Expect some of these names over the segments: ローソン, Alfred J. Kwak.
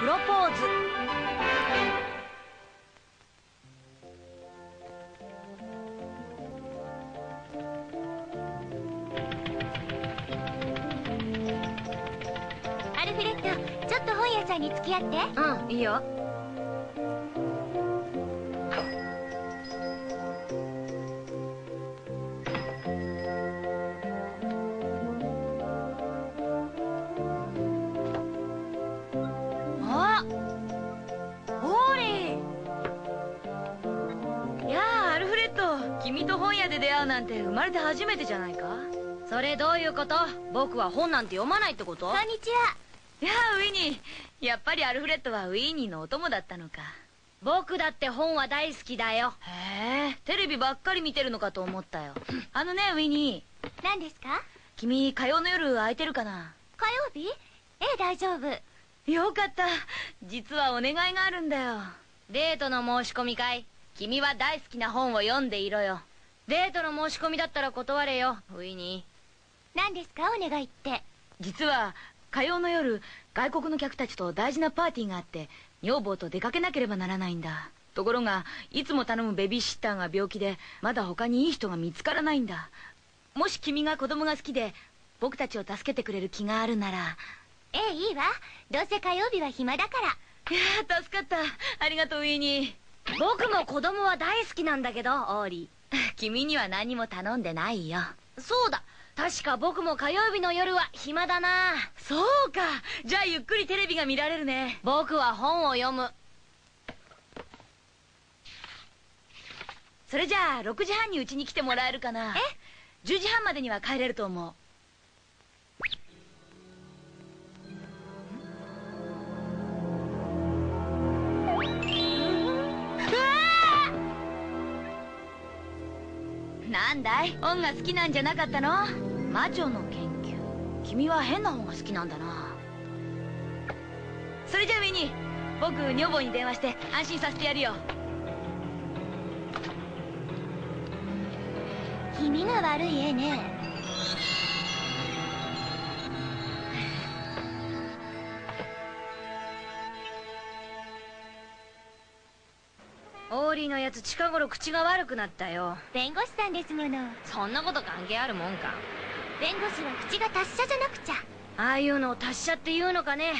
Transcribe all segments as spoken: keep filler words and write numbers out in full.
プロポーズ。アルフレッド、ちょっと本屋さんに付き合って。うん、いいよ。生まれて初めてじゃないか。それどういうこと？僕は本なんて読まないってこと？こんにちは。いやあ、ウィニー、やっぱりアルフレッドはウィニーのお供だったのか。僕だって本は大好きだよ。へえ、テレビばっかり見てるのかと思ったよ。あのね、ウィニー。何ですか？君、火曜の夜空いてるかな？火曜日？ええ、大丈夫。よかった。実はお願いがあるんだよ。デートの申し込み会。君は大好きな本を読んでいろよ。デートの申し込みだったら断れよ、ウィニー。何ですか、お願いって。実は火曜の夜、外国の客たちと大事なパーティーがあって、女房と出かけなければならないんだ。ところがいつも頼むベビーシッターが病気で、まだ他にいい人が見つからないんだ。もし君が子供が好きで僕たちを助けてくれる気があるなら。ええ、いいわ。どうせ火曜日は暇だから。いやー、助かった。ありがとう、ウィニー。僕も子供は大好きなんだけど、オーリー。君には何も頼んでないよ。そうだ、確か僕も火曜日の夜は暇だな。そうか、じゃあゆっくりテレビが見られるね。僕は本を読む。それじゃあろくじはんにうちに来てもらえるかな。え、じゅうじはんまでには帰れると思う。なんだい、本が好きなんじゃなかったの？魔女の研究。君は変な本が好きなんだな。それじゃあ、ウィニー、僕女房に電話して安心させてやるよ。気味が悪い絵ね。オーリーのやつ、近頃口が悪くなったよ。弁護士さんですもの。そんなこと関係あるもんか。弁護士は口が達者じゃなくちゃ。ああいうのを達者っていうのかね。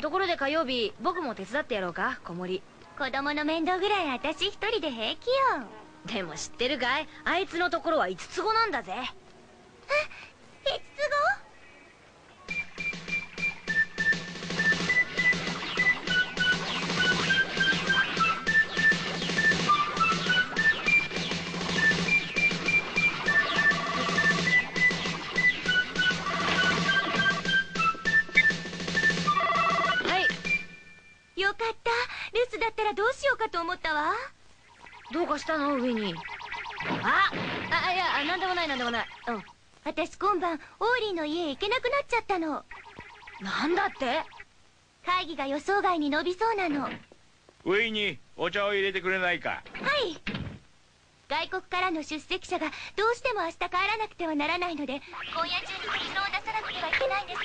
ところで火曜日、僕も手伝ってやろうか、子守。子供の面倒ぐらい私一人で平気よ。でも知ってるかい、あいつのところはいつつ子なんだぜ。え、いつつ子？よかった。留守だったらどうしようかと思ったわ。どうかしたの、ウィニー？ああ、いや、なんでもない、なんでもない。うん、私今晩オーリーの家へ行けなくなっちゃったの。なんだって？会議が予想外に伸びそうなの。ウィニー、お茶を入れてくれないか？はい。外国からの出席者がどうしても明日帰らなくてはならないので、今夜中に結論を出さなくてはいけないんですっ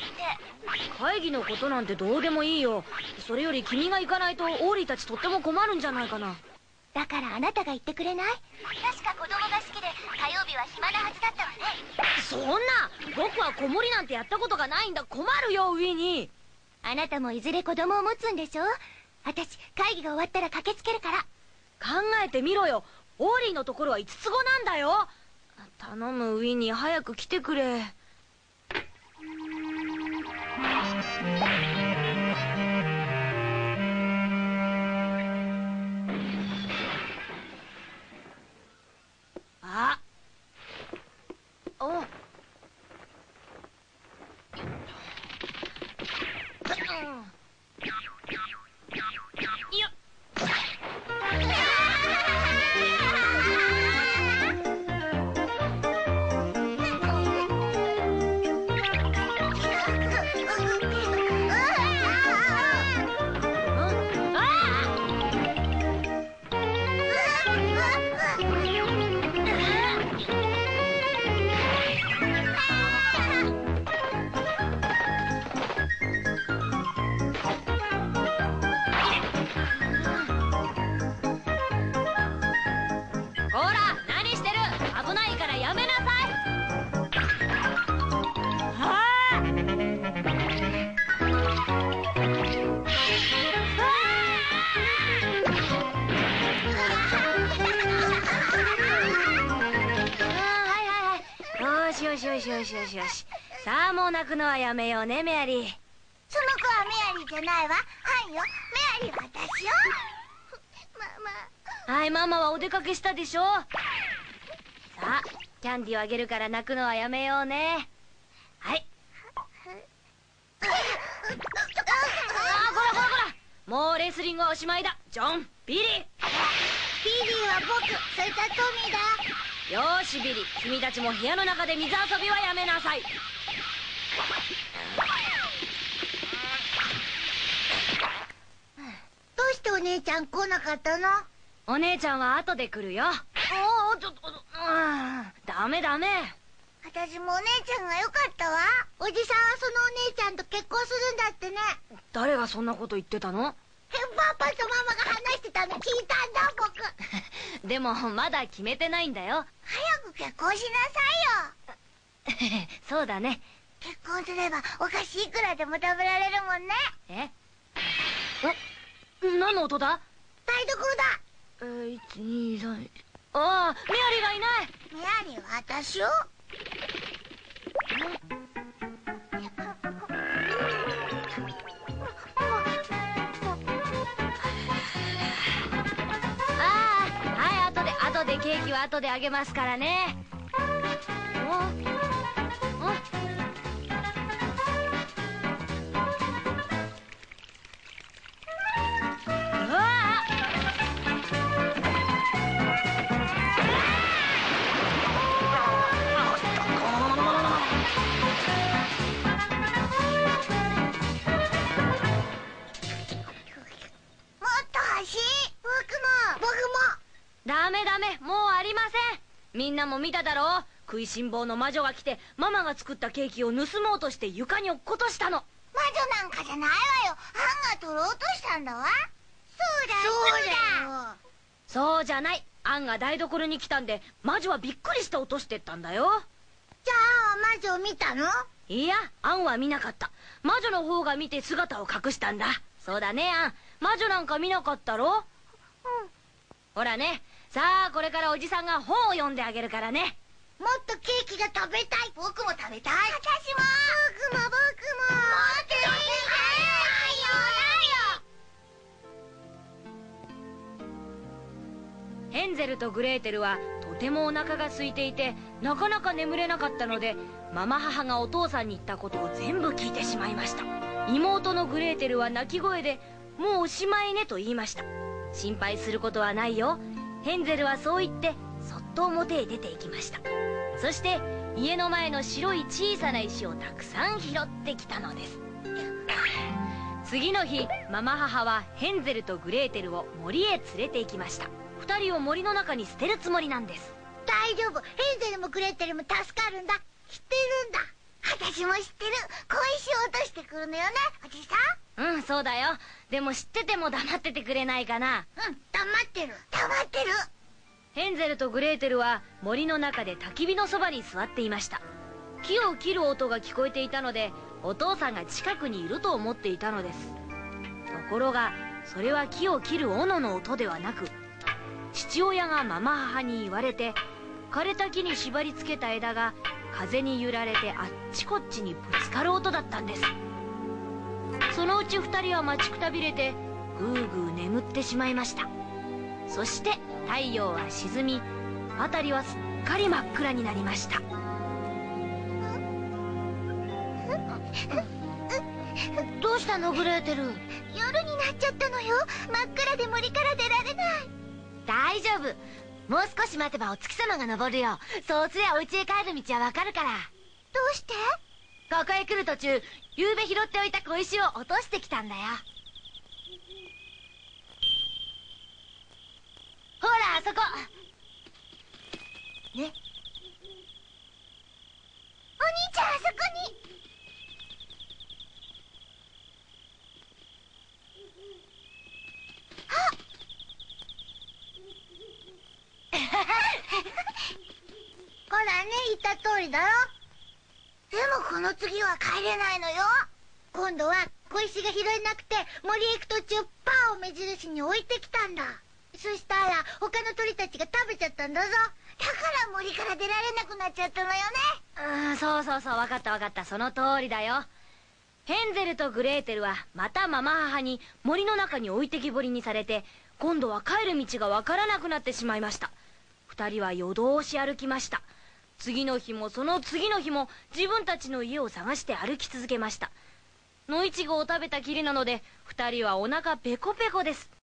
て。会議のことなんてどうでもいいよ。それより君が行かないとオーリーたちとっても困るんじゃないかな。だからあなたが行ってくれない？確か子供が好きで火曜日は暇なはずだったわね。そんな、僕は子守なんてやったことがないんだ。困るよ、ウィニー。あなたもいずれ子供を持つんでしょ？私、会議が終わったら駆けつけるから。考えてみろよ、オーリーのところはいつつ子なんだよ。頼む、ウィニー、早く来てくれ。あおよしよしよしよしよし、さあもう泣くのはやめようね、メアリー。その子はメアリーじゃないわ。はいよ、メアリーは私よ。ママ、はい、ママはお出かけしたでしょ。さあキャンディーをあげるから泣くのはやめようね。はい。ああ、こらこらこら、もうレスリングはおしまいだ。ジョン、ビリー。ビリーは僕、それからトミーだ。よーしビリ、君たちも部屋の中で水遊びはやめなさい。どうしてお姉ちゃん来なかったの？お姉ちゃんは後で来るよ。おお、ちょっと、ダメダメ。私もお姉ちゃんがよかったわ。おじさんはそのお姉ちゃんと結婚するんだってね。誰がそんなこと言ってたの？パパとママが話してたの聞いたんだ僕。でもまだ決めてないんだよ。早く結婚しなさいよ。そうだね。結婚すればお菓子いくらでも食べられるもんね。え？え？何の音だ？台所だ。えー、いち、に、さん。ああ、メアリーがいない。メアリーは私よ。でケーキは後であげますからね。おお、うわあ、もっと欲しい。僕も僕も。ダメダメ、もうありません。みんなも見ただろう。食いしん坊の魔女が来てママが作ったケーキを盗もうとして床に落っことしたの。魔女なんかじゃないわよ。アンが取ろうとしたんだわ。そうだそうだ。そうじゃない。アンが台所に来たんで魔女はびっくりして落としてったんだよ。じゃあアンは魔女を見たの？いや、アンは見なかった。魔女の方が見て姿を隠したんだ。そうだね、アン、魔女なんか見なかったろ。うん、ほらね。さあこれからおじさんが本を読んであげるからね。もっとケーキが食べたい。僕も食べたい。私も僕も僕も。もっと食べたいよ。ヘンゼルとグレーテルはとてもお腹が空いていてなかなか眠れなかったので、ママ母がお父さんに言ったことを全部聞いてしまいました。妹のグレーテルは泣き声で「もうおしまいね」と言いました。心配することはないよ。ヘンゼルはそう言ってそっと表へ出ていきました。そして家の前の白い小さな石をたくさん拾ってきたのです。次の日、ママ母はヘンゼルとグレーテルを森へ連れて行きました。ふたりを森の中に捨てるつもりなんです。大丈夫、ヘンゼルもグレーテルも助かるんだ。知ってるんだ。私も知ってる。小石を落としてくるのよね、おじさん。うん、そうだよ。でも知ってても黙っててくれないかな。うん、黙ってる黙ってる。ヘンゼルとグレーテルは森の中で焚き火のそばに座っていました。木を切る音が聞こえていたのでお父さんが近くにいると思っていたのです。ところがそれは木を切る斧の音ではなく、父親がママ母に言われて枯れた木に縛り付けた枝が風に揺られてあっちこっちにぶつかる音だったんです。そのうち二人は待ちくたびれてぐーぐー眠ってしまいました。そして太陽は沈み、辺りはすっかり真っ暗になりました。どうしたのグレーテル？夜になっちゃったのよ。真っ暗で森から出られない。大丈夫、もう少し待てばお月様が昇るよ。そうすりゃお家へ帰る道はわかるから。どうして？ここへ来る途中、ゆうべ拾っておいた小石を落としてきたんだよ。ほらあそこね。お兄ちゃん、あそこに。あっほらね、言った通りだろ。でもこの次は帰れないのよ。今度は小石が拾えなくて森へ行く途中パーを目印に置いてきたんだ。そしたら他の鳥たちが食べちゃったんだぞ。だから森から出られなくなっちゃったのよね。うん、そうそうそう、分かった分かった、その通りだよ。ヘンゼルとグレーテルはまたママ母に森の中に置いてきぼりにされて、今度は帰る道が分からなくなってしまいました。二人は夜通し歩きました。次の日もその次の日も自分たちの家を探して歩き続けました。野イチゴを食べたきりなので、二人はお腹ペコペコです。